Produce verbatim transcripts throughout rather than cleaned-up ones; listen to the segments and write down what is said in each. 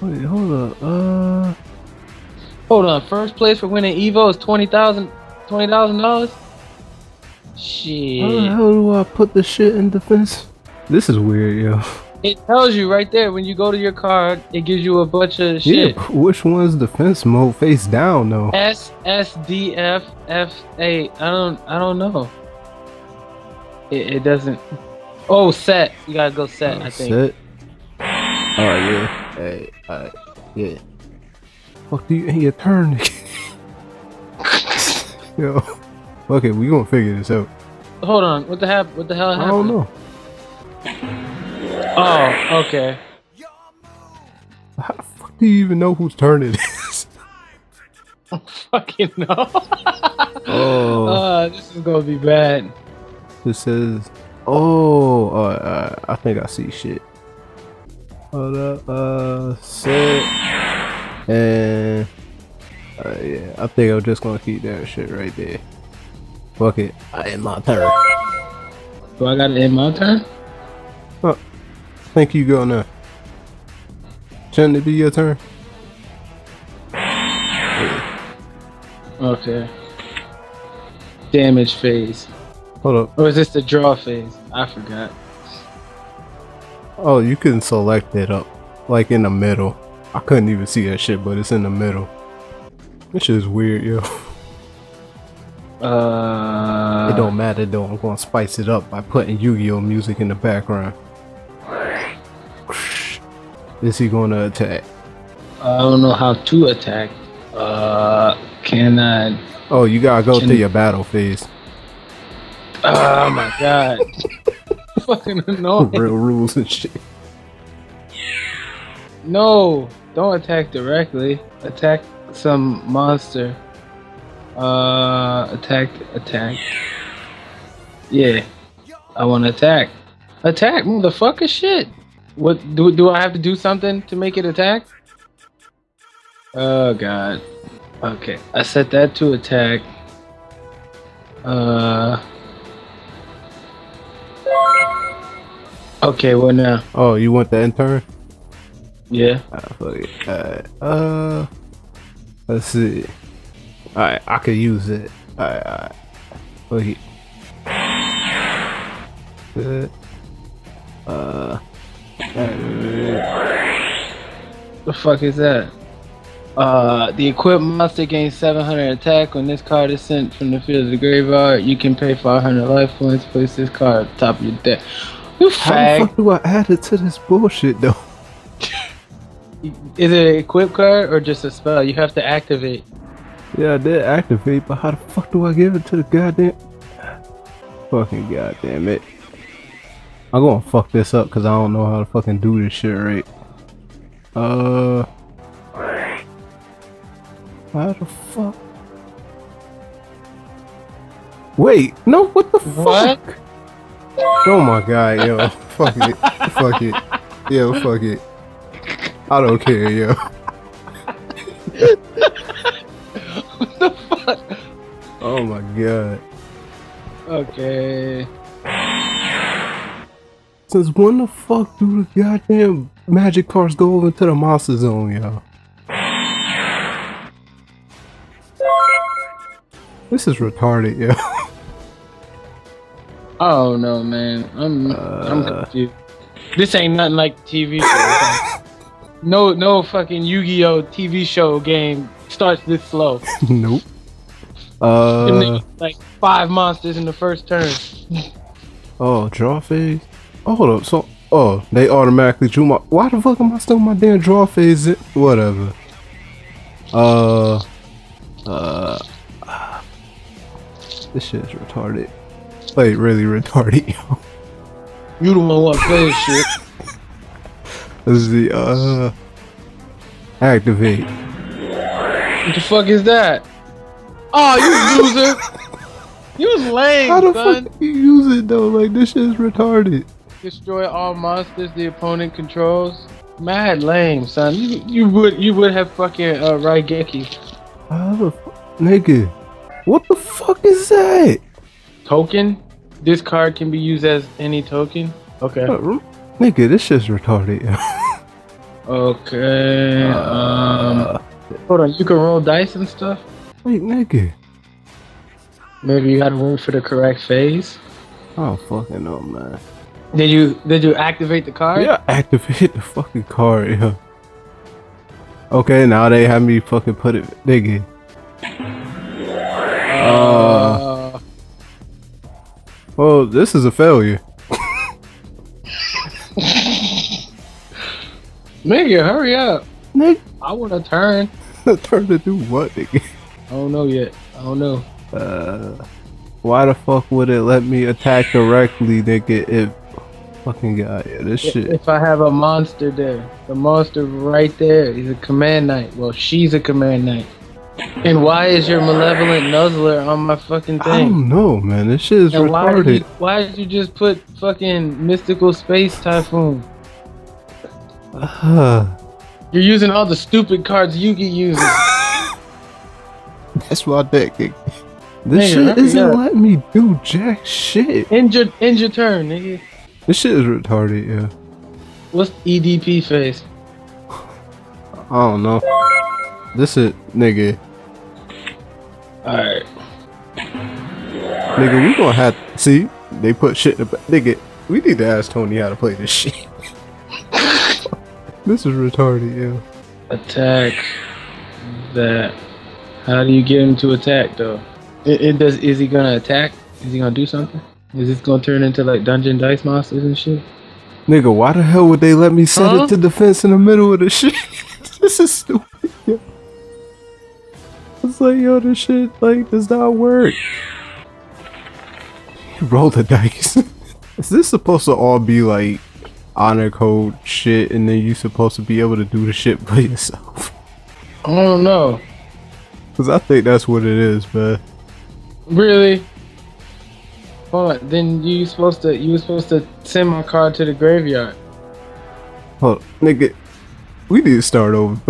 Wait, hold up. Uh, hold on. First place for winning Evo is twenty thousand, twenty thousand dollars. Shit. How the hell do I put the shit in defense? This is weird, yo. It tells you right there when you go to your card. It gives you a bunch of shit. Yeah, which one's defense mode? Face down, though. S S D F F A. I don't. I don't know. It, it doesn't. Oh, set. You gotta go set. Uh, I think. Set. Oh yeah. Hey. Uh, yeah. Fuck you in your turn. Yo. Okay, we gonna figure this out. Hold on. What the hell? What the hell happened? I don't know. Oh, okay. How the fuck do you even know whose turn it is? I don't fucking know. Oh. Uh, this is gonna be bad. This says, oh, uh, I think I see shit. Hold up, uh, set, and, uh, yeah, I think I'm just gonna keep that shit right there. Fuck it, I end my turn. Do I gotta end my turn? Huh. Think you go now. Shouldn't it be your turn? Okay. Damage phase. Hold up. Or is this the draw phase? I forgot. Oh, you couldn't select it up. Like in the middle. I couldn't even see that shit, but it's in the middle. This shit is weird, yo. Uh, it don't matter though. I'm gonna spice it up by putting Yu-Gi-Oh music in the background. Is he going to attack? I don't know how to attack. Uh, can I? Oh, you gotta go can... to your battle phase. Oh my god! Fucking annoying. Real rules and shit. No, don't attack directly. Attack some monster. Uh, attack, attack. Yeah, I want to attack. Attack, motherfucker! Shit. What do do I have to do something to make it attack? Oh god. Okay, I set that to attack. Uh. Okay, what now? Oh, you want the end turn? Yeah. Alright, alright. Uh. Let's see. Alright, I could use it. Alright, alright. Okay. Good. Uh. The fuck is that? Uh, the equipped monster gains seven hundred attack. When this card is sent from the field of the graveyard, you can pay five hundred life points. Place this card at the top of your deck. You fag. How the fuck do I add it to this bullshit though? Is it an equipped card or just a spell? You have to activate. Yeah, I did activate, but how the fuck do I give it to the goddamn? Fucking goddamn it. I'm gonna fuck this up because I don't know how to fucking do this shit right. Uh. How the fuck? Wait, no, what the what? fuck? Oh my god, yo. Fuck it. Fuck it. Yo, fuck it. I don't care, yo. What the fuck? Oh my god. Okay. Since when the fuck do the goddamn magic cards go over to the monster zone, y'all? This is retarded, yo. Oh no, man, I'm uh, I'm confused. This ain't nothing like T V show. no, no fucking Yu-Gi-Oh T V show game starts this slow. Nope. Uh. And then, like five monsters in the first turn. Oh, draw phase. Oh, hold up, so, oh, they automatically drew my, why the fuck am I still in my damn draw phase? Whatever. Uh, uh, uh, this shit is retarded. Like, really retarded, yo. You the one who plays shit. This is the, uh, activate. What the fuck is that? Oh, you loser! You lame, son! How the son. fuck do you use it, though? Like, this shit is retarded. Destroy all monsters the opponent controls. Mad lame, son. You you would you would have fucking uh, Raigeki. Oh, nigga, what the fuck is that? Token. This card can be used as any token. Okay. Uh, nigga, this shit's retarded. Okay. Uh, um. Hold on. You can roll dice and stuff. Wait, nigga. Maybe you had room for the correct phase. Oh fucking no, man. Did you did you activate the card? Yeah, activate the fucking card. Yeah. Okay, now they have me fucking put it, nigga. Uh, well, this is a failure. Nigga, hurry up. Nigga. I want a turn. A turn to do what, nigga? I don't know yet. I don't know. Uh, why the fuck would it let me attack directly, nigga, if... Fucking guy, yeah, this if, shit. If I have a monster there, the monster right there is a Command Knight. Well, she's a Command Knight. And why is your Malevolent Nuzzler on my fucking thing? I don't know, man. This shit is and retarded. Why did, you, why did you just put fucking Mystical Space Typhoon? Uh, You're using all the stupid cards Yu-Gi uses. That's my deck, nigga. This nigga, shit isn't up. letting me do jack shit. End your, end your turn, nigga. This shit is retarded, yeah. What's E D P phase? I don't know. This is, nigga. Alright. Nigga, we gonna have to, see, they put shit in the, nigga, we need to ask Tony how to play this shit. This is retarded, yeah. Attack that. How do you get him to attack, though? It, it does, is he gonna attack? Is he gonna do something? Is this gonna turn into like Dungeon Dice Monsters and shit? Nigga, why the hell would they let me set huh? it to defense in the middle of the shit? This is stupid, yo. It's like, yo, this shit, like, does not work. Roll the dice. Is this supposed to all be like honor code shit and then you supposed to be able to do the shit by yourself? I don't know. Cause I think that's what it is, man. Really? Hold on, then you supposed to you were supposed to send my card to the graveyard. Hold on, nigga, we need to start over.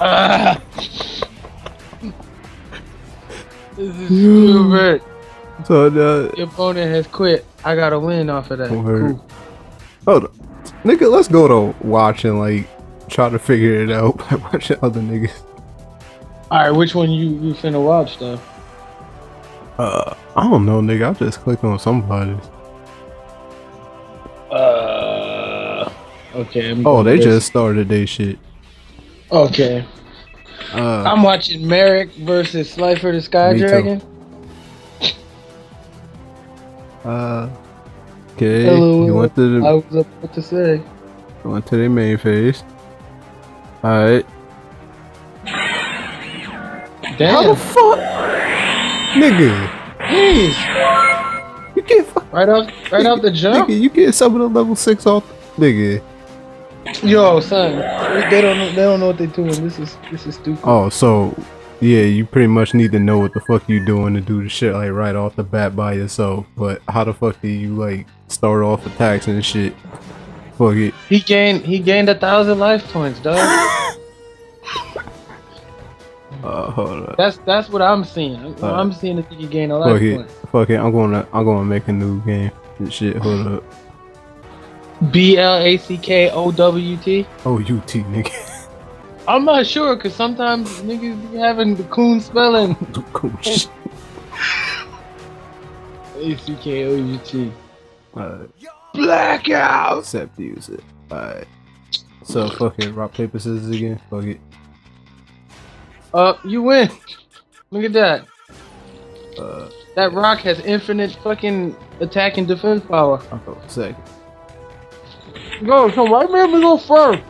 uh, this is stupid. So uh, your opponent has quit. I gotta win off of that. Cool. Hold on, nigga, let's go to watch and like try to figure it out by watching other niggas. All right, which one you you finna watch though? Uh, I don't know, nigga. I just clicked on somebody. Uh, okay. I'm oh, they this. just started their shit. Okay. Uh, I'm watching Merrick versus Slifer the Sky Dragon. Too. Uh, okay. Hello, you went to the. I was about to say. You went to the main phase. All right. Damn. How the fuck? Nigga, jeez, you get fuck right off, right nigga, off the jump. Nigga, you get some of the level six off, nigga. Yo, son, they don't, know, they don't know what they're doing. This is, this is stupid. Oh, so yeah, you pretty much need to know what the fuck you doing to do the shit like right off the bat by yourself. But how the fuck do you like start off attacks and shit? Fuck it. He gained, he gained a thousand life points, dog. Uh, hold on. That's that's what I'm seeing. I'm, uh, I'm seeing that you gain a life fuck point. It. Fuck it. I'm gonna I'm gonna make a new game. And shit. Hold up. B L A C K O W T. O U T, nigga. I'm not sure because sometimes niggas be having the coon spelling. The coon shit. A C K O U T. Alright. Blackout. Except use it. Alright. So fuck it. Rock paper scissors again. Fuck it. Uh, you win. Look at that. Uh, that rock has infinite fucking attack and defense power. I thought second. Yo, so why man we go first?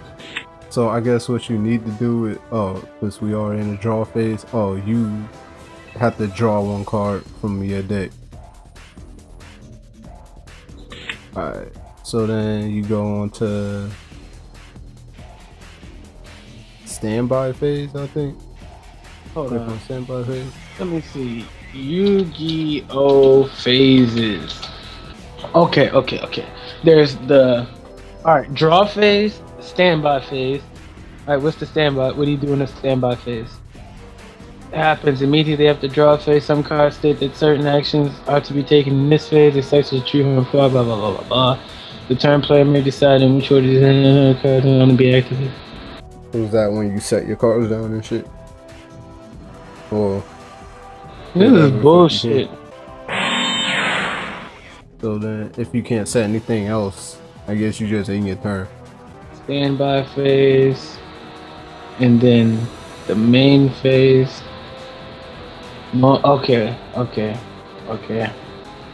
So I guess what you need to do is, oh, since we are in the draw phase, oh, you have to draw one card from your deck. Alright, so then you go on to standby phase, I think. Hold on. Let me see. Yu-Gi-Oh! Phases. Okay, okay, okay. There's the... Alright, draw phase, standby phase. Alright, what's the standby? What do you do in the standby phase? It happens immediately after draw phase. Some cards state that certain actions are to be taken in this phase. It starts to retrieve and blah, blah, blah, blah, blah, blah. The turn player may decide in which order these cards are going to be activated. Was that when you set your cards down and shit? Or this is bullshit. So then, if you can't set anything else, I guess you just in your turn. Standby phase, and then the main phase. Mo okay, okay, okay.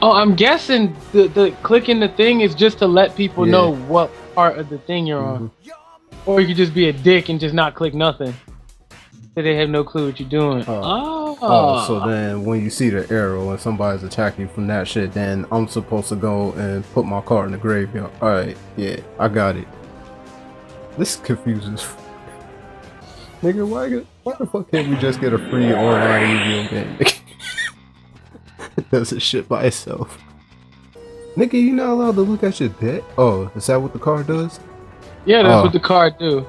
Oh, I'm guessing the, the clicking the thing is just to let people yeah. know what part of the thing you're mm-hmm. on. Or you could just be a dick and just not click nothing. So they have no clue what you're doing. Oh. oh. Oh, so then when you see the arrow and somebody's attacking you from that shit, then I'm supposed to go and put my card in the graveyard. Alright, yeah, I got it. This confuses. Nigga, why, why the fuck can't we just get a free online Yu-Gi-Oh game? It does this shit by itself. Nigga, you not allowed to look at your deck? Oh, is that what the card does? Yeah, that's oh. what the card do.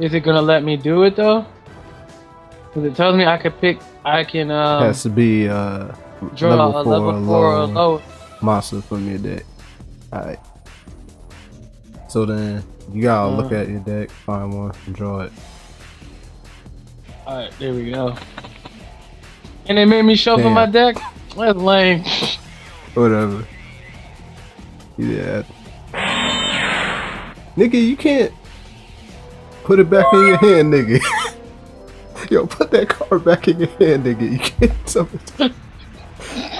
Is it gonna let me do it though? Cause it tells me I can pick, I can um, it has to be uh, draw level a four level four or lower monster from your deck. Alright. So then you gotta uh, look at your deck, find one, and draw it. Alright, there we go. And they made me shuffle my deck? That's lame. Whatever. Yeah. Nigga, you can't put it back in your hand, nigga. Yo, put that card back in your hand, nigga. You can't tell me.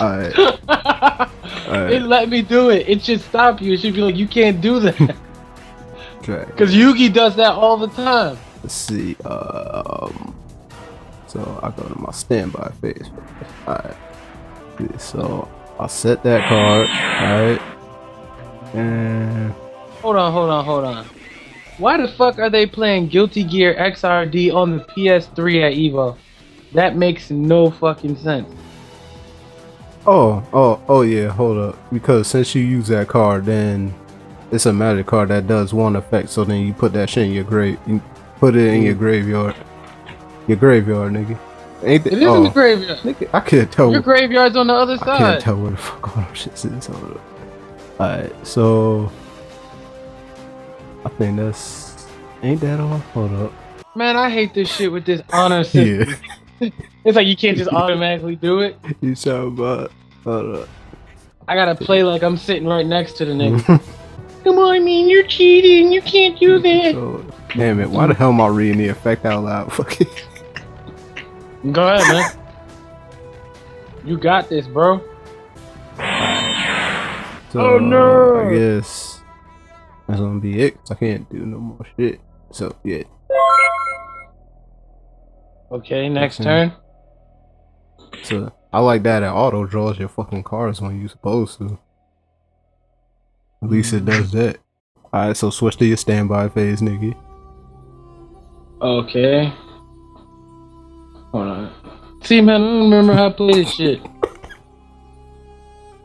Alright. Alright. It let me do it. It should stop you. It should be like, you can't do that. Okay. Because Yugi does that all the time. Let's see. Um, so I go to my standby phase. Alright. So I set that card. Alright. And. Hold on, hold on, hold on. Why the fuck are they playing Guilty Gear X R D on the P S three at Evo? That makes no fucking sense. Oh, oh, oh yeah, hold up. Because since you use that card, then it's a magic card that does one effect. So then you put that shit in your grave, you put it in your graveyard. Your graveyard, nigga. Ain't it is oh, in the graveyard. Nigga, I can't tell. Your graveyard's on the other side. I can't tell where the fuck all that shit is. Hold up. Alright, so. I think that's ain't that all. Hold up, man. I hate this shit with this honor system. Yeah. It's like you can't just automatically do it. You sound bad. Hold up. I gotta play like I'm sitting right next to the nigga. Come on, I mean you're cheating. You can't do that. So, damn it! Why the hell am I reading the effect out loud? Fuck it. Go ahead, man. You got this, bro. Right. So, oh no! I guess. That's gonna be it. I can't do no more shit. So yeah. Okay, next okay. turn. So I like that it auto draws your fucking cards when you supposed to. At least it does that. Alright, so switch to your standby phase, nigga. Okay. Hold on. See man, I don't remember how I play this shit.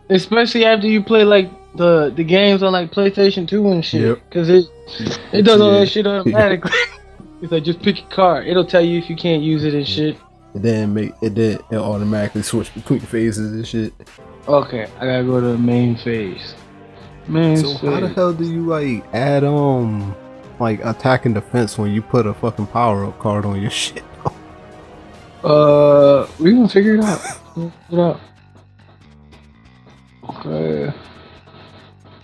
Especially after you play like The the games on like PlayStation two and shit, yep. Cause it it does yeah. all that shit automatically. Yeah. It's like just pick your card; it'll tell you if you can't use it and shit. It then make it then it automatically switch between phases and shit. Okay, I gotta go to the main phase. Main so phase. How the hell do you like add um like attack and defense when you put a fucking power up card on your shit? uh, we can figure it out. Figure it out. Okay.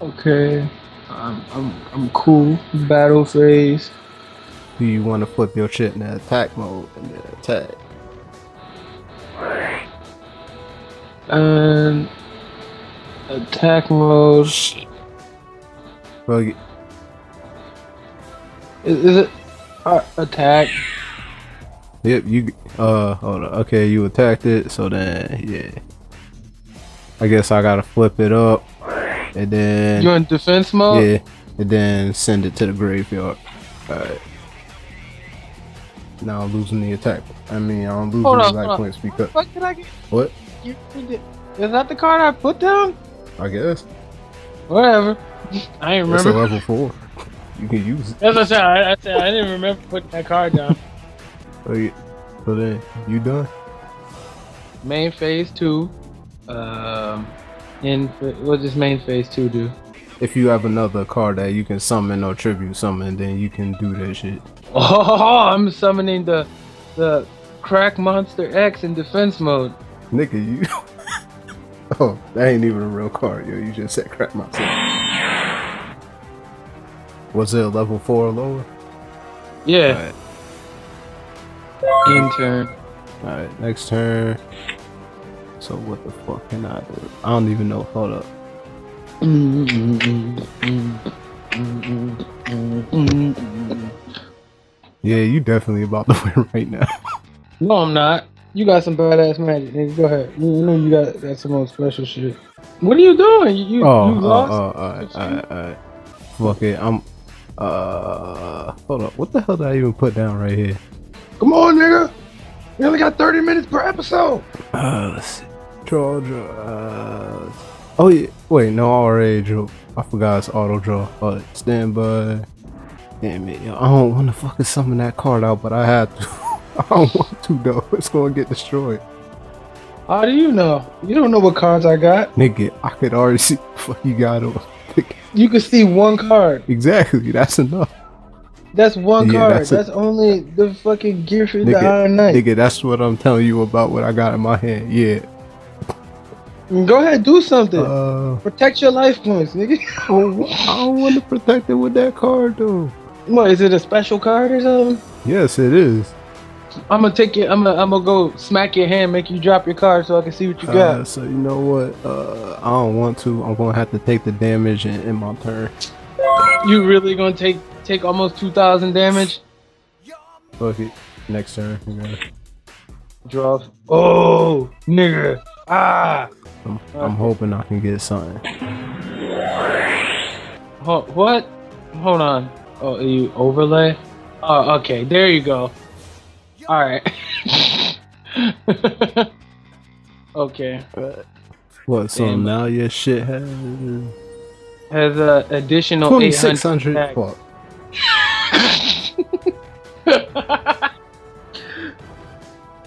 Okay, I'm I'm I'm cool. Battle phase. Do you want to flip your shit in the attack mode and then attack? And attack mode. Well, is, is it uh, attack? Yep. You uh hold on. Okay, you attacked it. So then yeah. I guess I gotta flip it up. And then you're in defense mode? Yeah. And then send it to the graveyard. Alright. Now I'm losing the attack. I mean I'm losing hold the on, attack hold points on. Because what did I get? What? You did... Is that the card I put down? I guess. Whatever. I ain't remember. It's a level four. You can use it. That's what I said. I, I said I didn't remember putting that card down. Okay. So then you done? Main phase two. Um And what does main phase two do? if you have another card that you can summon or tribute summon, then you can do that shit. Oh, I'm summoning the the Crack Monster X in defense mode. Nigga, you. Oh, that ain't even a real card, yo. You just said Crack Monster X. Was it a level four or lower? Yeah. All right. In turn. Alright, next turn. So what the fuck can I do? I don't even know. Hold up. Yeah, you definitely about to win right now. No, I'm not. You got some badass magic, nigga. Go ahead. You know you got that's the most special shit. What are you doing? You, you, oh, you lost? Oh, alright, alright, alright. Fuck it. I'm. Uh, hold up. What the hell did I even put down right here? Come on, nigga. We only got thirty minutes per episode. Uh, let's see. Draw, draw. Uh, oh, yeah. Wait, no, I already drew. I forgot it's auto draw. But right, stand by. Damn it, yo. I don't want to fucking summon that card out, but I have to. I don't want to, though. It's going to get destroyed. How do you know? You don't know what cards I got. Nigga, I could already see what the fuck you got on. You could see one card. Exactly. That's enough. That's one yeah, card. That's, that's only the fucking gear for the Iron Knight. Nigga, that's what I'm telling you about what I got in my hand. Yeah. Go ahead, do something. Uh, protect your life points, nigga. I don't, I don't want to protect it with that card, though. What, is it a special card or something? Yes, it is. I'm gonna take it. I'm gonna. I'm gonna go smack your hand, make you drop your card, so I can see what you got. Uh, so you know what? Uh, I don't want to. I'm gonna have to take the damage and end my turn. You really gonna take take almost two thousand damage? Fuck it. Next turn. Draw. Oh, nigga. Ah. I'm, I'm hoping I can get something. Oh, what? Hold on. Oh, you overlay? Oh, okay. There you go. All right. Okay. What? So damn. Now your shit has has a additional twenty-six hundred. Fuck.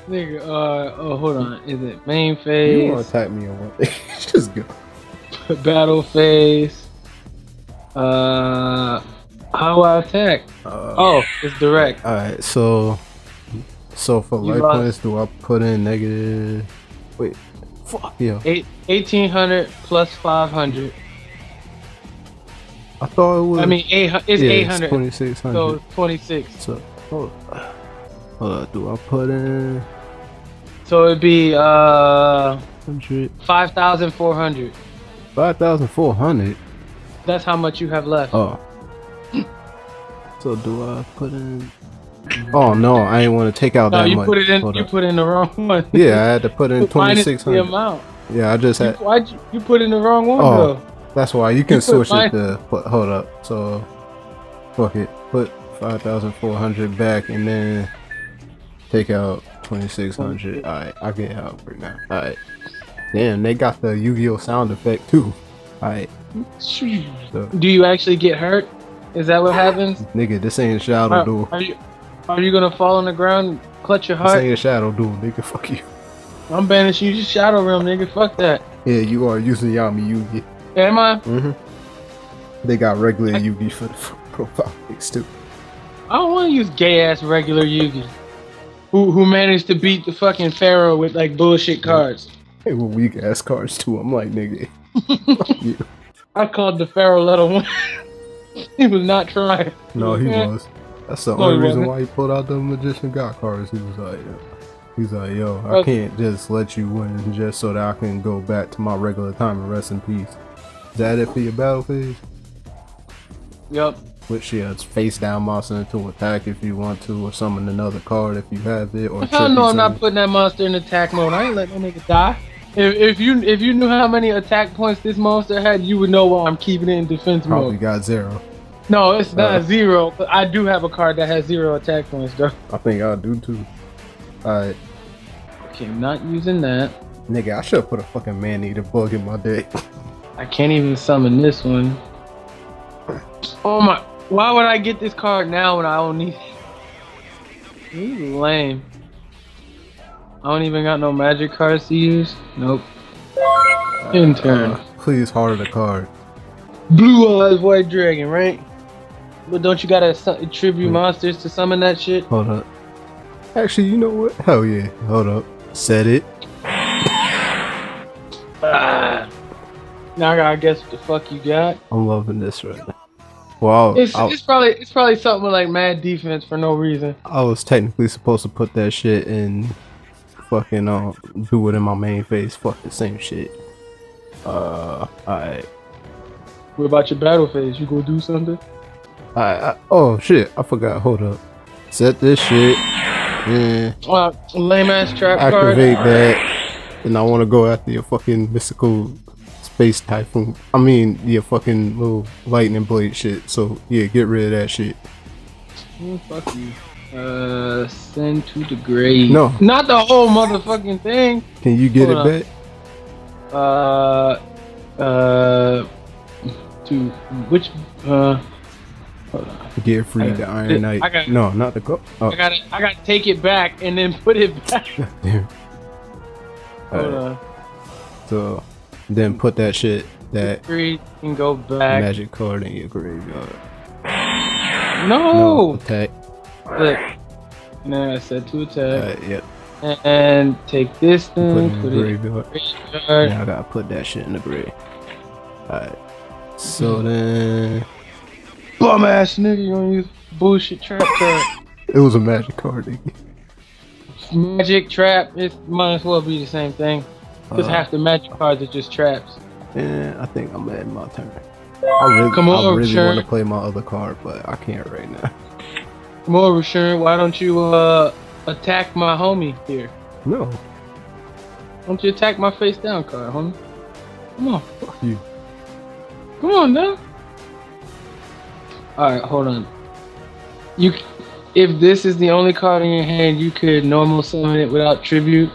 Nigga, uh, oh, hold on. Is it main phase? You want to type me on one thing? Just go. Battle phase. Uh, how I attack? Uh, oh, it's direct. All right, so. So for you life lost. Points, do I put in negative? Wait, fuck yeah. Eight, eighteen hundred plus five hundred. I thought it was. I mean, eight, it's yeah, eight hundred. It's twenty-six hundred. So twenty-six. So hold on. Hold on. Do I put in? So it'd be uh. one hundred. five thousand four hundred. five thousand four hundred. That's how much you have left. Oh. So do I put in? Oh no, I didn't want to take out no, that you much. Put it in, you up. Put in the wrong one. Yeah, I had to put in twenty-six hundred. Amount. Yeah, I just had. Why you, you put in the wrong one oh, though? That's why you can you switch it to. But hold up, so fuck it. Put five thousand four hundred back and then take out twenty-six hundred. All right, I get out right now. All right. Damn, they got the Yu-Gi-Oh sound effect too. All right. So. Do you actually get hurt? Is that what happens? Nigga, this ain't Shadow are, Duel. Are you, Are you gonna fall on the ground, clutch your heart? This ain't a Shadow Duel, nigga. Fuck you. I'm banishing you to Shadow Realm, nigga. Fuck that. Yeah, you are using Yami Yu-Gi. Am I? Mm-hmm. They got regular Yu-Gi for the profile picks too. I don't want to use gay-ass regular Yu-Gi. Who who managed to beat the fucking Pharaoh with like bullshit cards? They were weak-ass cards too. I'm like, nigga. Fuck you. I called the Pharaoh level one. He was not trying. No, he was. That's the no, only reason why he pulled out the Magician God cards. He was like, yo. he's like, yo, I can't just let you win just so that I can go back to my regular time and rest in peace. Is that it for your battle phase? Yep. Which yeah, it's face down monster into attack if you want to, or summon another card if you have it. Or hell no, I'm not putting that monster in attack mode. I ain't letting no nigga die. If, if you if you knew how many attack points this monster had, you would know why I'm keeping it in defense mode. Probably got zero. No, it's not uh, zero. But I do have a card that has zero attack points, though. I think I do too. Alright. Okay, I'm not using that. Nigga, I should have put a fucking Man-Eater Bug in my deck. I can't even summon this one. Oh my. Why would I get this card now when I don't need it? He's lame. I don't even got no magic cards to use. Nope. Uh, In turn. Uh, please, heart of the card. Blue Eyes White Dragon, right? But don't you gotta attribute Wait. monsters to summon that shit? Hold up. Actually, you know what? Hell yeah. Hold up. Set it. Ah. Now I gotta guess what the fuck you got. I'm loving this right now. Wow. It's, it's probably it's probably something with like mad defense for no reason. I was technically supposed to put that shit in fucking uh do it in my main phase. Fuck the same shit. Uh alright. What about your battle phase? You gonna do something? Alright, I, oh shit, I forgot. Hold up. Set this shit. Yeah. Uh, lame ass trap card. Activate that. And I wanna go after your fucking mystical space typhoon. I mean your fucking little lightning blade shit. So yeah, get rid of that shit. Oh, fuck you. Uh send to the grave. No. Not the whole motherfucking thing. Can you get Hold it up. back? Uh uh to which uh Get free the Iron Knight. I gotta, no, not the go. Oh. I got it. I got to take it back and then put it back. Damn. Hold right. on. So then put that shit that free and go back magic card in your graveyard. No. no attack. Look. Now I said to attack. Uh, yep. And take this thing. Put it in put the graveyard. It in the graveyard. Now I gotta put that shit in the grave. All right. So then. Bum ass nigga, you don't use bullshit trap card. It was a magic card, nigga. Magic trap, it might as well be the same thing. Because uh, half the magic cards are just traps. Yeah, I think I'm at my turn. I really, Come on, I really want to play my other card, but I can't right now. Come on, Rashawn, why don't you uh attack my homie here? No. Why don't you attack my face down card, homie? Come on. Fuck you. Come on now. Alright, hold on. You, if this is the only card in your hand, you could normal summon it without tribute.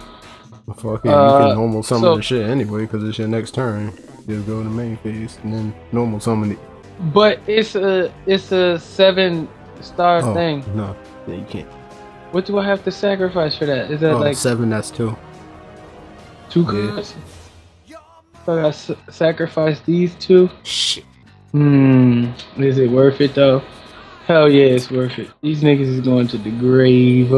Fuck yeah, uh, you can normal summon so, the shit anyway, because it's your next turn. Just go to the main phase and then normal summon it. But it's a it's a seven star oh, thing. No, yeah, you can't. What do I have to sacrifice for that? Is that oh, like seven? That's two. Two cards. Yeah. So I gotta sacrifice these two. Shit. Hmm, is it worth it though? Hell yeah, it's worth it. These niggas is going to the grave.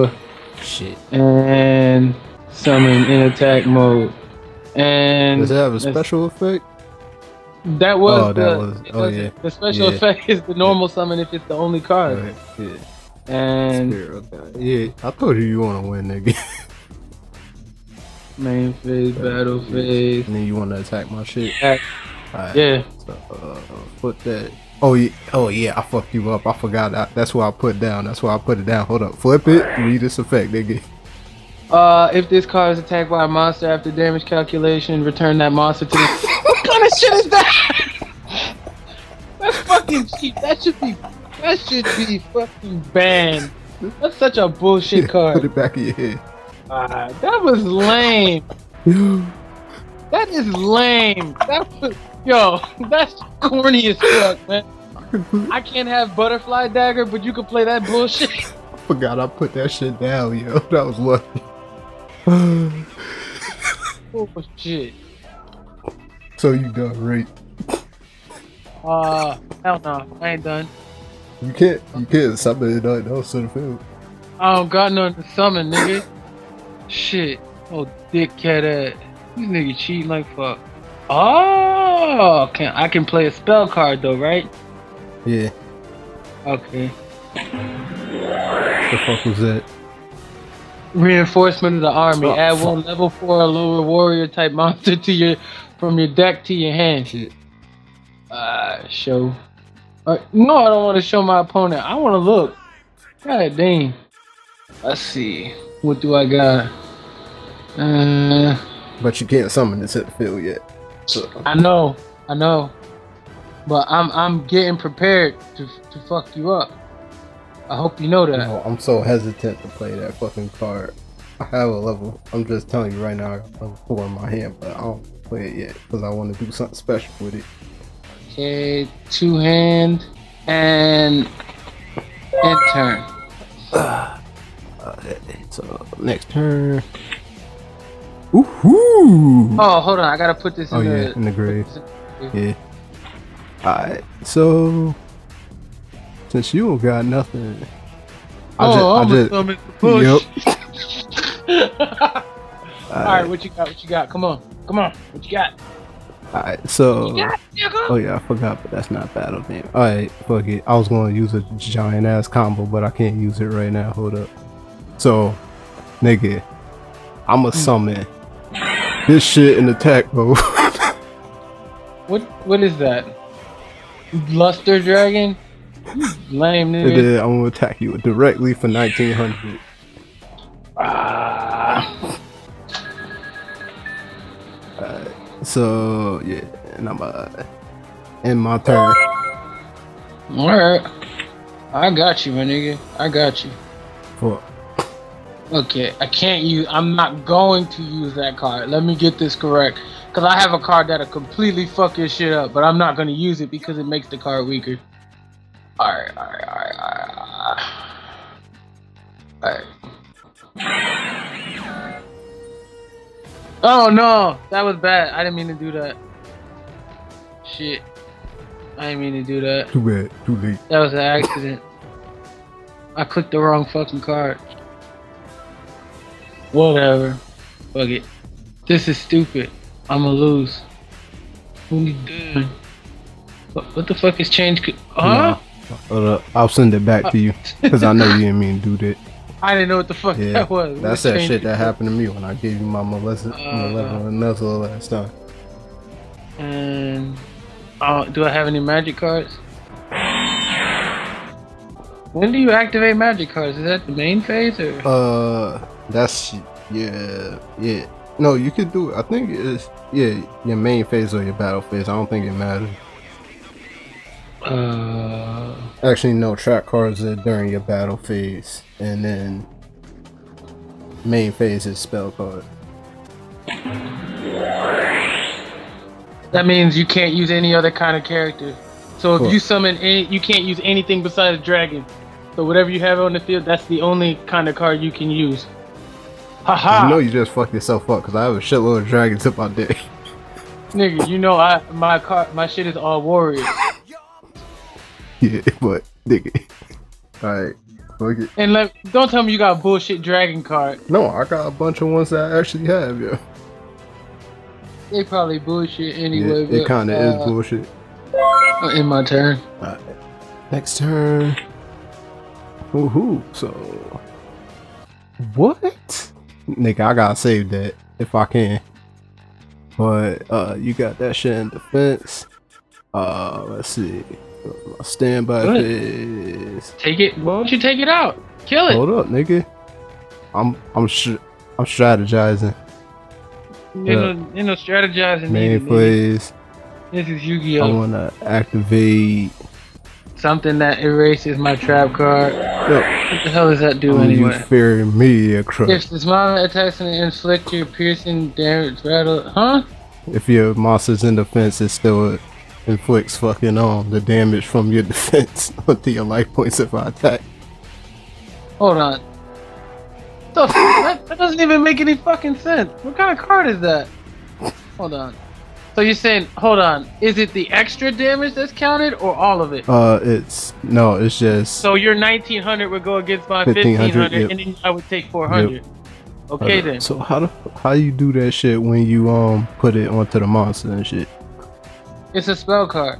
Shit. And summon in attack mode. And does it have a special effect? That was oh, that the, was, oh yeah. The special yeah. effect is the normal summon if it's the only card. Right. Yeah. And yeah, I told you you want to win, nigga. Main phase, battle phase. And then you want to attack my shit. Attack. Right. Yeah. So, uh, put that. Oh yeah. Oh yeah. I fucked you up. I forgot. I, that's what I put down. That's why I put it down. Hold up. Flip it. Read this effect, nigga. Uh, if this card is attacked by a monster after damage calculation, return that monster to. The what kind of shit is that? That's fucking cheap. That should be. That should be fucking banned. That's such a bullshit yeah, card. Put it back in your head. Uh, that was lame. That is lame. That was. Yo, that's corny as fuck, man. I can't have Butterfly Dagger, but you can play that bullshit. I forgot I put that shit down, yo. That was lucky. Oh, shit. So you done, right? Uh, hell no. I ain't done. You can't, you can't summon it else to the field. I don't got nothing to summon, nigga. Shit. Oh, dickhead ass. These niggas cheating like fuck. Oh! Oh, can I can play a spell card though, right? Yeah. Okay. What the fuck was that? Reinforcement of the Army. Oh, Add fuck. one level four or lower warrior type monster to your from your deck to your hand. Shit. Uh, show. Uh, no, I don't want to show my opponent. I want to look. God dang. Let's see. What do I got? Uh. But you can't summon this at the field yet. I know, I know, but I'm I'm getting prepared to to fuck you up. I hope you know that. No, I'm so hesitant to play that fucking card. I have a level. I'm just telling you right now. I got level four in my hand, but I don't play it yet because I want to do something special with it. Okay, two hand and end turn. Uh, so next turn. Woohoo! Oh, hold on, I gotta put this in oh, the... Oh yeah, in the grave. Yeah. Alright, so since you don't got nothing, I oh, just, I'm I just, push. Yep. Alright, right, what you got? What you got? Come on, come on. What you got? Alright, so got, oh yeah, I forgot, but that's not battle name. Alright, fuck it. I was gonna use a giant ass combo, but I can't use it right now. Hold up. So, nigga, I'ma summon this shit in attack mode. What? What is that? Luster Dragon? Lame nigga. Then I'm gonna attack you directly for nineteen hundred. Ah. Alright, so yeah, and I'm uh, in my turn. Alright, I got you, my nigga. I got you. Fuck. Okay, I can't use. I'm not going to use that card. Let me get this correct. Cause I have a card that'll completely fuck your shit up, but I'm not gonna use it because it makes the card weaker. Alright, alright, alright, alright. Alright. Right. Oh no! That was bad. I didn't mean to do that. Shit. I didn't mean to do that. Too bad, too late. That was an accident. I clicked the wrong fucking card. Whatever. Fuck it. This is stupid. I'ma lose. What, what, what the fuck is change? Huh? No, I'll send it back to you because I know you didn't mean to do that. I didn't know what the fuck yeah, that was. That's that shit that happened to me when I gave you my Malevolent uh, Nuzzler last time. And uh, do I have any magic cards? When do you activate magic cards? Is that the main phase or? Uh, that's yeah, yeah. No, you could do it. I think it's yeah, your main phase or your battle phase. I don't think it matters. Uh, actually, no, trap cards are during your battle phase, and then main phase is spell card. That means you can't use any other kind of character. So if cool. you summon any, you can't use anything besides a dragon. So whatever you have on the field, that's the only kind of card you can use. Haha. I know you just fucked yourself up because I have a shitload of dragons up my dick. Nigga, you know I my car my shit is all warriors. Yeah, but nigga, alright, fuck it. And let, don't tell me you got a bullshit dragon card. No, I got a bunch of ones that I actually have, yo. They probably bullshit anyway. Yeah, it kind of uh, is bullshit. In my turn. Alright, next turn. Woohoo! So, what? Nigga, I gotta save that if I can. But uh, you got that shit in defense. Uh, let's see. My standby is. Take it. Why don't you take it out? Kill it. Hold up, nigga. I'm I'm sh I'm strategizing. You yeah. know, you know, strategizing. Main plays. This is Yu-Gi-Oh. I wanna activate something that erases my trap card. Yo, what the hell does that do anyway? You fear me, a crook. If this monster attacks and inflict your piercing damage rattle, huh? If your monster's in defense, it still inflicts fucking on um, the damage from your defense onto your life points if I attack. Hold on. The that, that doesn't even make any fucking sense. What kind of card is that? Hold on. So you're saying, hold on, is it the extra damage that's counted or all of it? Uh, it's, no, it's just... So your nineteen hundred would go against my fifteen hundred, fifteen hundred yep. and then I would take four hundred. Yep. Okay uh, then. So how do, how you do that shit when you um put it onto the monster and shit? It's a spell card.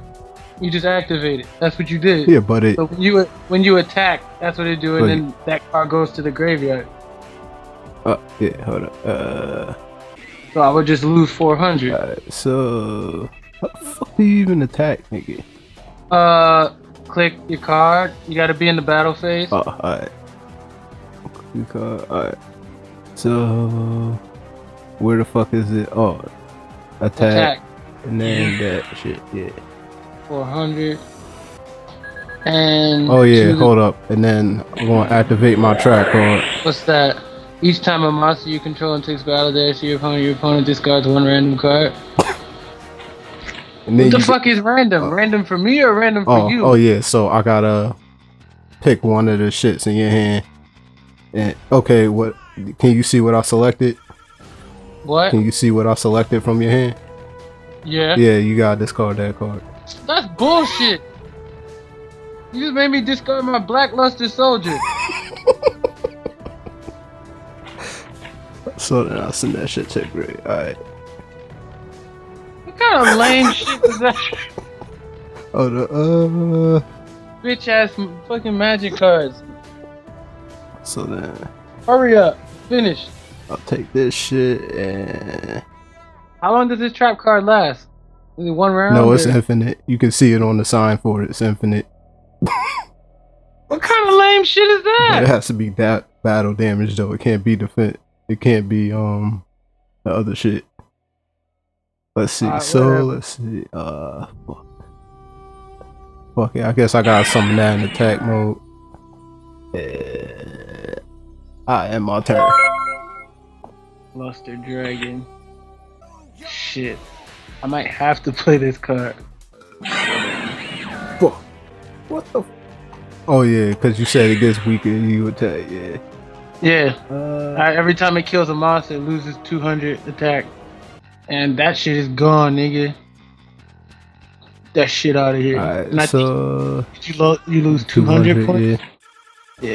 You just activate it. That's what you did. Yeah, but it... So when you, when you attack, that's what it do, and then that card goes to the graveyard. Uh, yeah, hold up. Uh... So I would just lose four hundred. Alright, so... How the fuck do you even attack, nigga? Uh, click your card. You gotta be in the battle phase. Oh, alright. Click your card, alright. So... Where the fuck is it? Oh. Attack. attack. And then that shit, yeah. four hundred. And... Oh yeah, hold up. And then I'm gonna activate my track card. What's that? Each time a monster you control and takes battle damage to your opponent, your opponent discards one random card. What the fuck is random? Uh, random for me or random for oh, you? Oh yeah, so I gotta pick one of the shits in your hand. And okay, what? Can you see what I selected? What? Can you see what I selected from your hand? Yeah. Yeah, you gotta discard that card. That's bullshit. You just made me discard my Black Luster Soldier. So then I'll send that shit to Gray. Alright. What kind of lame shit is that? Oh, the, uh... bitch ass fucking magic cards. So then... hurry up. Finish. I'll take this shit and... how long does this trap card last? Is it one round? No, it's or... infinite. You can see it on the sign for it. It's infinite. What kind of lame shit is that? But it has to be that battle damage though. It can't be defense. It can't be um the other shit. Let's see. Right, so whatever. Let's see. Uh, fuck. Fuck it. I guess I gotta summon that in attack mode. Yeah. I am my turn. Luster Dragon. Shit. I might have to play this card. Fuck. What the? F oh yeah, because you said it gets weaker. You attack. Yeah. Yeah. Uh, right, every time it kills a monster, it loses two hundred attack, and that shit is gone, nigga. That shit out of here. Right, Not so you, you, lo you lose two hundred, two hundred points. Yeah.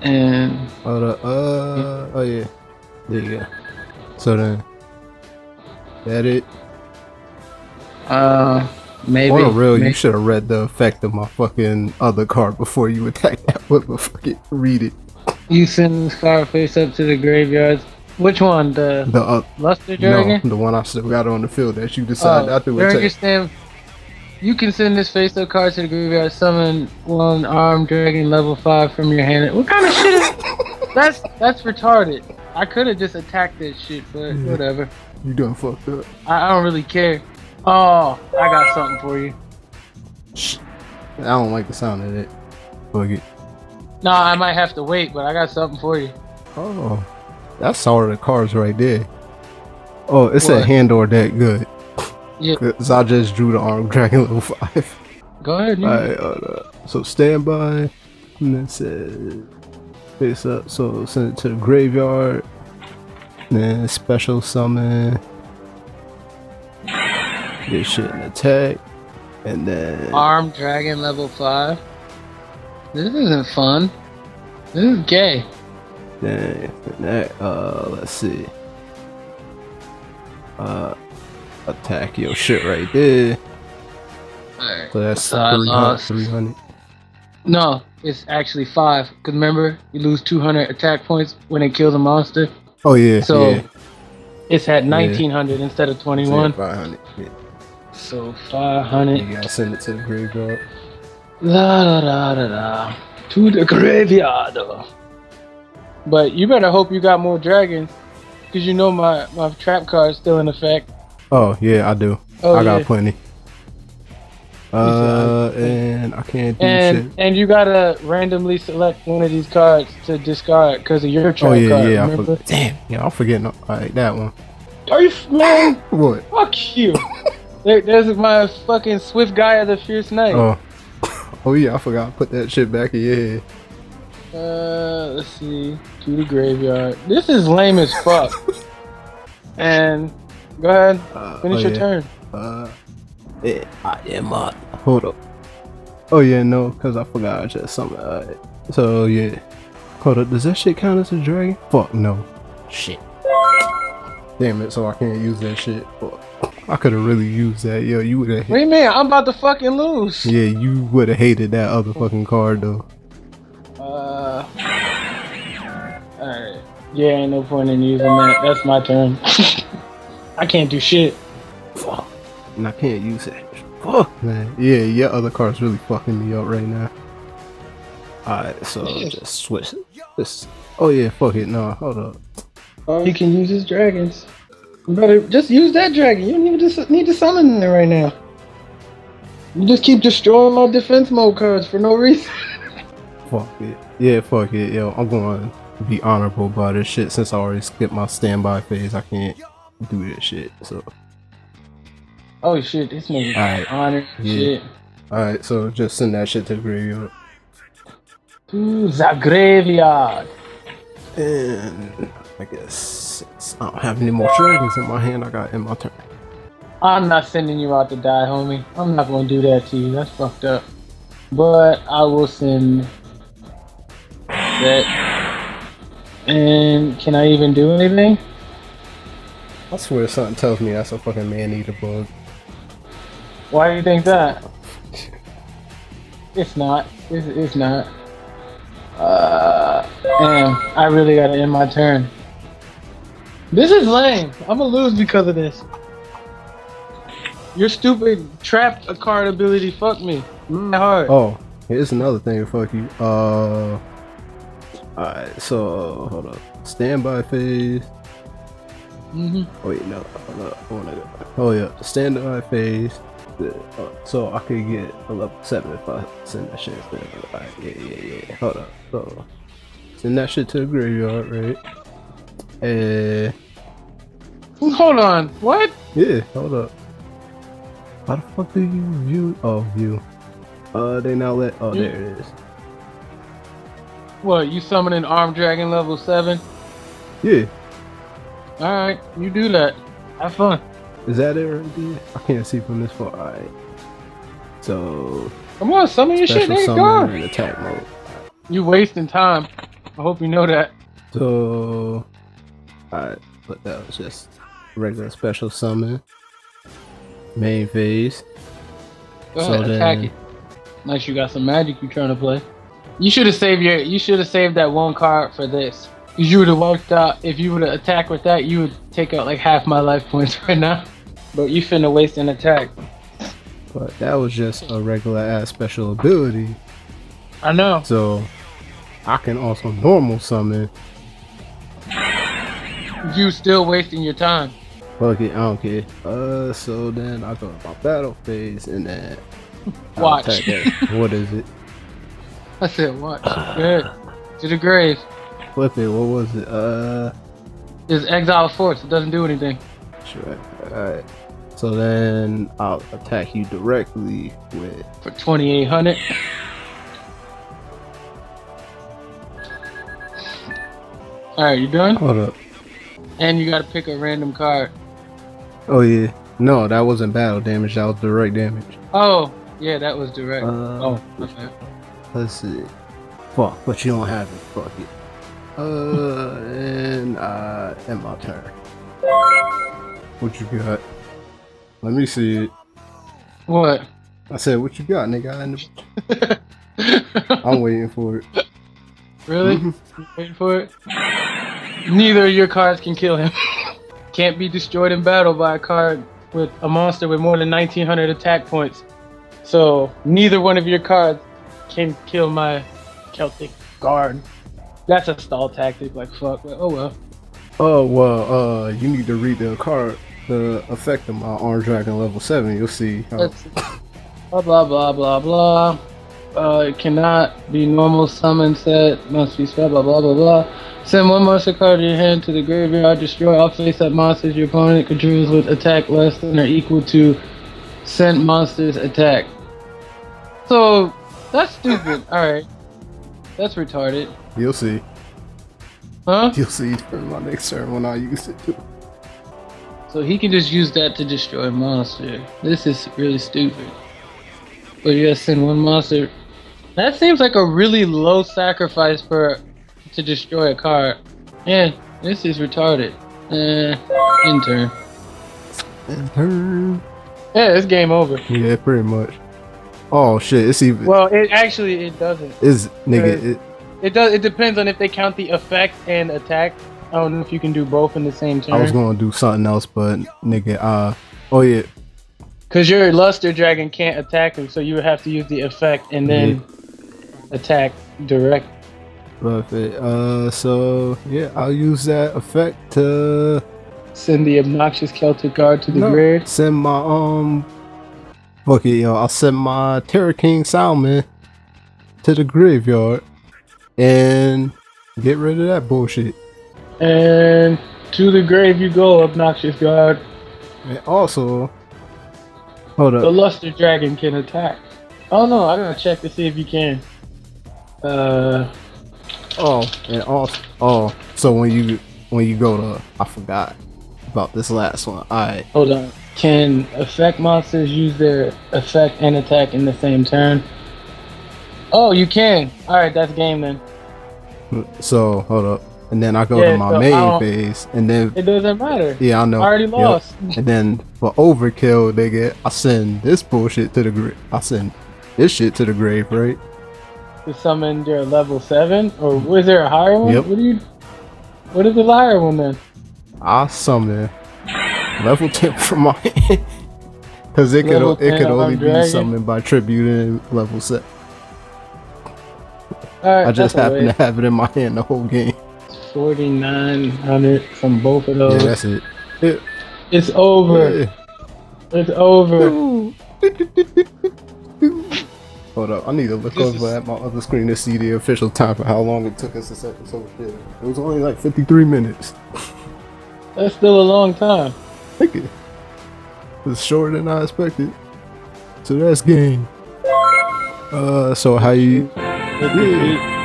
yeah. And. Hold up. Uh. Oh yeah. There you go. So then. That it. Uh. Maybe. On a real, maybe. You should have read the effect of my fucking other card before you attack that. What the fucking read it. You send Scarface up to the graveyards. Which one? The, the uh, Luster Dragon? No, the one I still got on the field that you decided not to attack. You can send this face-up card to the graveyard. Summon one Arm Dragon level five from your hand. What kind of shit is that's that's retarded. I could have just attacked this shit, but yeah, whatever. You done fucked up. I, I don't really care. Oh, I got something for you. I don't like the sound of it. Fuck it. No, I might have to wait, but I got something for you. Oh, that's all the cards right there. Oh, it's what? A hand or deck good. Yeah. Cause I just drew the Arm Dragon level five. Go ahead. Alright, uh, so stand by. And then says face up. So send it to the graveyard. And then special summon. Get shit in attack. And then Arm Dragon level five. This isn't fun. This is gay. Dang. Uh, let's see. Uh, attack your shit right there. Alright. So that's so three hundred, three hundred. No, it's actually five. Cause remember, you lose two hundred attack points when it kills a monster. Oh yeah. So yeah, it's at nineteen hundred yeah, instead of twenty-one. five hundred. Yeah. So five hundred. You gotta send it to the graveyard. La, la, la, la, la. To the graveyard. But you better hope you got more dragons, cause you know my my trap card's still in effect. Oh yeah, I do. Oh, I yeah. got plenty. Uh, and I can't do and, shit. And you gotta randomly select one of these cards to discard cause of your trap oh, yeah, card. Yeah, yeah. Damn. Yeah, I'm forgetting. All right, that one. Are you man? What? Fuck you. there, there's my fucking Swift Gaia of the Fierce Knight. Oh. Oh yeah, I forgot to put that shit back in your head. Uh, let's see. To the graveyard. This is lame as fuck. And go ahead, uh, finish oh, your yeah. turn. Uh, yeah, I am on. Hold up. Oh yeah, no, cause I forgot I just something. Right. So yeah, hold up. Does that shit count as a dragon? Fuck no. Shit. Damn it! So I can't use that shit. Fuck. I could have really used that, yo. You would have. What do you mean? I'm about to fucking lose. Yeah, you would have hated that other fucking card though. Uh. Alright. Yeah, ain't no point in using that. That's my turn. I can't do shit. Fuck. And I can't use that. Fuck, man. Yeah, your other card's really fucking me up right now. Alright, so just switch this. Oh yeah, fuck it. No, hold up. Oh, he can use his dragons. Brother, just use that dragon. You don't even just need to summon in there right now. You just keep destroying my defense mode cards for no reason. Fuck it. Yeah, fuck it, yo. I'm gonna be honorable about this shit since I already skipped my standby phase. I can't do this shit, so. Oh shit, this nigga got honor yeah. shit. Alright, so just send that shit to the graveyard. To the graveyard. And I guess since I don't have any more dragons in my hand, I got in my turn. I'm not sending you out to die, homie. I'm not gonna do that to you. That's fucked up. But I will send that. And can I even do anything? I swear something tells me that's a fucking Man-Eater Bug. Why do you think that? It's not. It's, it's not. Uh, damn, I really gotta end my turn. This is lame. I'm gonna lose because of this. Your stupid trapped a card ability fucked me. My heart. Oh, here's another thing to fuck you. Uh, Alright, so hold up. Standby phase. Mm-hmm. Oh wait, no, hold up. I wanna go. Oh yeah, standby phase. Uh, so I could get a level seven if I send that shit. Alright, yeah, yeah, yeah. Hold up. So send that shit to the graveyard, right? Uh. Hold on. What? Yeah. Hold up. How the fuck do you view? Oh, view. Uh, they now let. Oh, you... there it is. What? You summon an Arm Dragon level seven? Yeah. All right, you do that. Have fun. Is that it right there? I can't see from this far. All right. So. Come on, summon your shit. There you go. In attack mode. You wasting time. I hope you know that. So, alright, but that was just regular special summon. Main phase. Go ahead, so attack then, it. Nice, you got some magic you trying to play. You should have saved your. You should have saved that one card for this. Cause you would have wiped out. If you would have attacked with that, you would take out like half my life points right now. But you finna waste an attack. But that was just a regular ass special ability. I know. So, I can also normal summon. You still wasting your time. Fuck it, I don't care. Uh, so then I go to my battle phase and then I watch. That. What is it? I said watch. Good. To the grave. Flip it. What was it? Uh, it's Exile Force. It doesn't do anything. Sure. All right. So then I'll attack you directly with for twenty eight hundred. All right, you done? Hold up. And you gotta pick a random card. Oh yeah. No, that wasn't battle damage, that was direct damage. Oh, yeah, that was direct. Uh, oh, okay. Let's see. Fuck, but you don't have it, fuck it. Uh, and I end my turn. What you got? Let me see it. What? I said, what you got, nigga? I end the... I'm waiting for it. Really? Mm-hmm. Waiting for it? Neither of your cards can kill him. Can't be destroyed in battle by a card with a monster with more than nineteen hundred attack points. So neither one of your cards can kill my Celtic Guard. That's a stall tactic, like fuck. Oh well. Oh well. Uh, you need to read the card, the effect of my Arm Dragon level seven. You'll see. How... see. Blah blah blah blah blah. Uh, it cannot be normal summon set. Must be spell. Blah blah blah blah. Send one monster card in your hand to the graveyard, destroy all face-up monsters your opponent controls with attack less than or equal to sent monsters attack. So, that's stupid. Alright. That's retarded. You'll see. Huh? You'll see during my next turn when I use it too. So he can just use that to destroy a monster. This is really stupid. But you gotta send one monster. That seems like a really low sacrifice per... to destroy a card. Yeah, this is retarded. Uh, end turn. End turn. Yeah, it's game over. Yeah, pretty much. Oh shit, it's even. Well, it actually it doesn't. Is nigga it? It does. It depends on if they count the effect and attack. I don't know if you can do both in the same turn. I was gonna do something else, but nigga, uh, oh yeah. Cause your Luster Dragon can't attack him, so you would have to use the effect and then yeah. attack direct. Perfect. Uh, so yeah, I'll use that effect to send the obnoxious Celtic Guard to the no, grid. Send my um, fuck it, yo. I'll send my Terra King Salmon to the graveyard and get rid of that bullshit. And to the grave you go, obnoxious guard. And also, hold up. The Luster Dragon can attack. Oh no, I'm gonna check to see if you can. Uh. Oh, and also, oh, so when you when you go to, I forgot about this last one. All right. Hold on. Can effect monsters use their effect and attack in the same turn? Oh, you can. All right, that's game then. So hold up, and then I go yeah, to my so main phase, and then it doesn't matter. Yeah, I know. I already yep. lost. And then for overkill, they get I send this bullshit to the grave. I send this shit to the grave, right? To summon your level seven, or was there a higher one? Yep. What do you? What is the higher one then? I summon level ten from my hand, because it level could it could only be dragon. summoned by tributing level seven. Right, I just happen to have it in my hand the whole game. forty-nine hundred from both of those. Yeah, that's it. it it's over. Yeah. It's over. Hold up, I need to look this over is... at my other screen to see the official time for how long it took us to set this whole shit. It was only like fifty-three minutes. That's still a long time. Thank you. It's shorter than I expected. So that's game. Uh, so how you... Yeah.